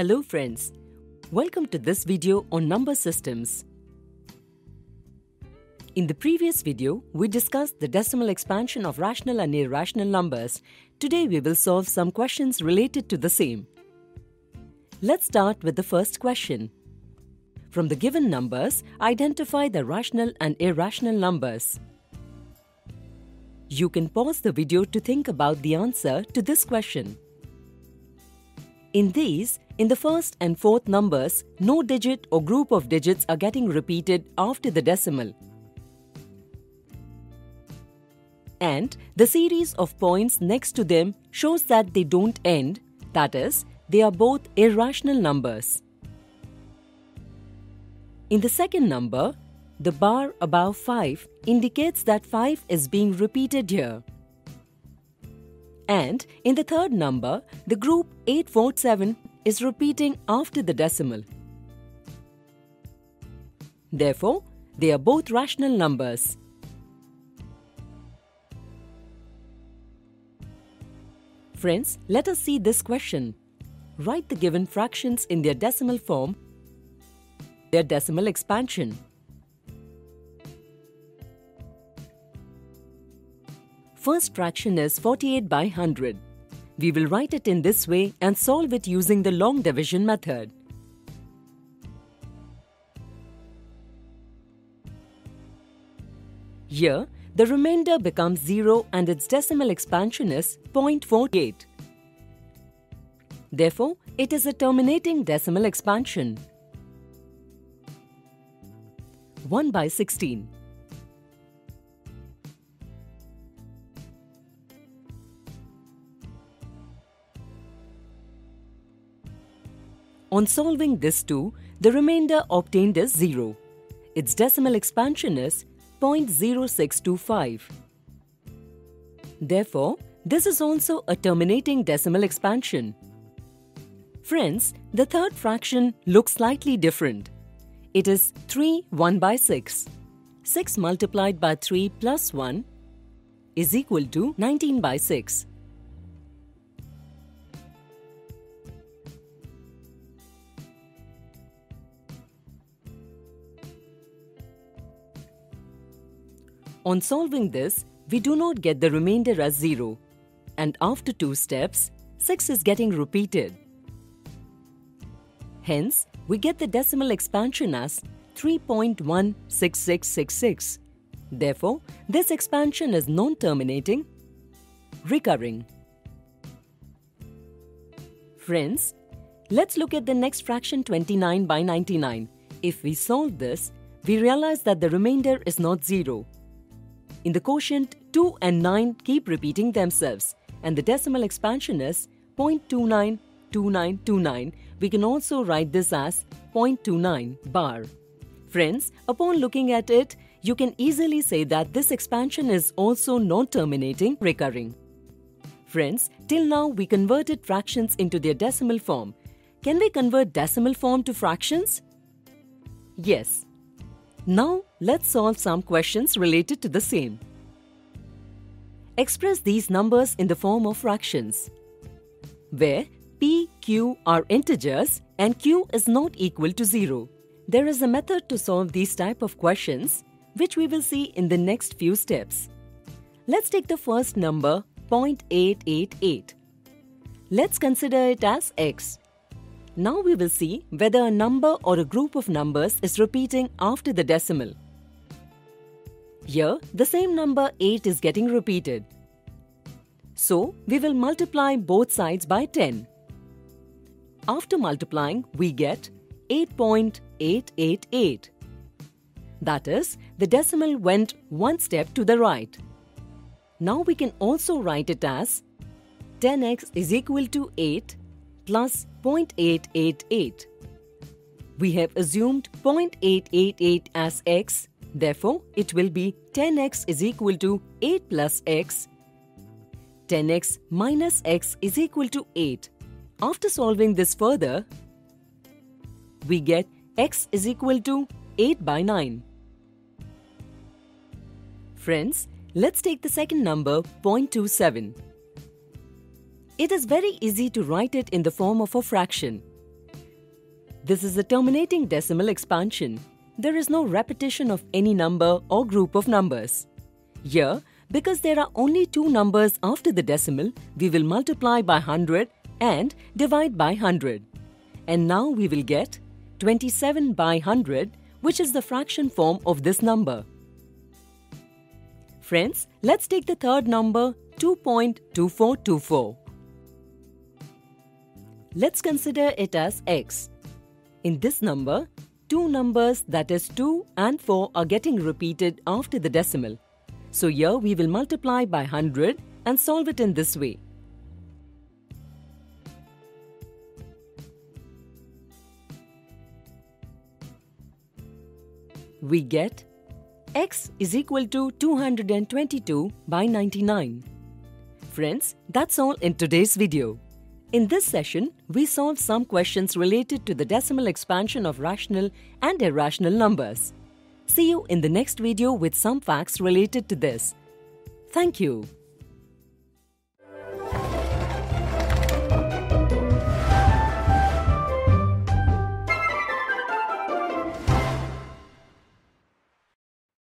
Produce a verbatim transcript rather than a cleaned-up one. Hello friends, welcome to this video on number systems. In the previous video, we discussed the decimal expansion of rational and irrational numbers. Today we will solve some questions related to the same. Let's start with the first question. From the given numbers, identify the rational and irrational numbers. You can pause the video to think about the answer to this question. In these, in the first and fourth numbers, no digit or group of digits are getting repeated after the decimal. And the series of points next to them shows that they don't end, that is, they are both irrational numbers. In the second number, the bar above five indicates that five is being repeated here. And in the third number, the group eight four seven is repeating after the decimal. Therefore, they are both rational numbers. Friends, let us see this question. Write the given fractions in their decimal form, their decimal expansion. First fraction is forty-eight by one hundred. We will write it in this way and solve it using the long division method. Here, the remainder becomes zero and its decimal expansion is zero point four eight. Therefore, it is a terminating decimal expansion. one by sixteen. On solving this too, the remainder obtained is zero. Its decimal expansion is zero point zero six two five. Therefore, this is also a terminating decimal expansion. Friends, the third fraction looks slightly different. It is three one by six. six multiplied by three plus one is equal to nineteen by six. On solving this, we do not get the remainder as zero. And after two steps, six is getting repeated. Hence, we get the decimal expansion as three point one six six six six. Therefore, this expansion is non-terminating, recurring. Friends, let's look at the next fraction twenty-nine by ninety-nine. If we solve this, we realize that the remainder is not zero. In the quotient, two and nine keep repeating themselves, and the decimal expansion is zero point two nine two nine two nine. We can also write this as zero point two nine bar. Friends, upon looking at it, you can easily say that this expansion is also non-terminating, recurring. Friends, till now we converted fractions into their decimal form. Can we convert decimal form to fractions? Yes. Now, let's solve some questions related to the same. Express these numbers in the form of fractions, where p, q are integers and q is not equal to zero. There is a method to solve these type of questions, which we will see in the next few steps. Let's take the first number, zero point eight eight eight. Let's consider it as x. Now we will see whether a number or a group of numbers is repeating after the decimal. Here, the same number eight is getting repeated. So, we will multiply both sides by ten. After multiplying, we get eight point eight eight eight. That is, the decimal went one step to the right. Now we can also write it as ten x is equal to eight plus zero point eight eight eight. We have assumed zero point eight eight eight as x, therefore it will be ten x is equal to eight plus x. ten x minus x is equal to eight. After solving this further, we get x is equal to eight by nine. Friends, let's take the second number, zero point two seven. It is very easy to write it in the form of a fraction. This is the terminating decimal expansion. There is no repetition of any number or group of numbers. Here, because there are only two numbers after the decimal, we will multiply by one hundred and divide by one hundred. And now we will get twenty-seven by one hundred, which is the fraction form of this number. Friends, let's take the third number, two point two four two four. Let's consider it as x. In this number, two numbers, that is two and four, are getting repeated after the decimal. So here we will multiply by one hundred and solve it in this way. We get x is equal to two hundred twenty-two by ninety-nine. Friends, that's all in today's video. In this session, we solved some questions related to the decimal expansion of rational and irrational numbers. See you in the next video with some facts related to this. Thank you.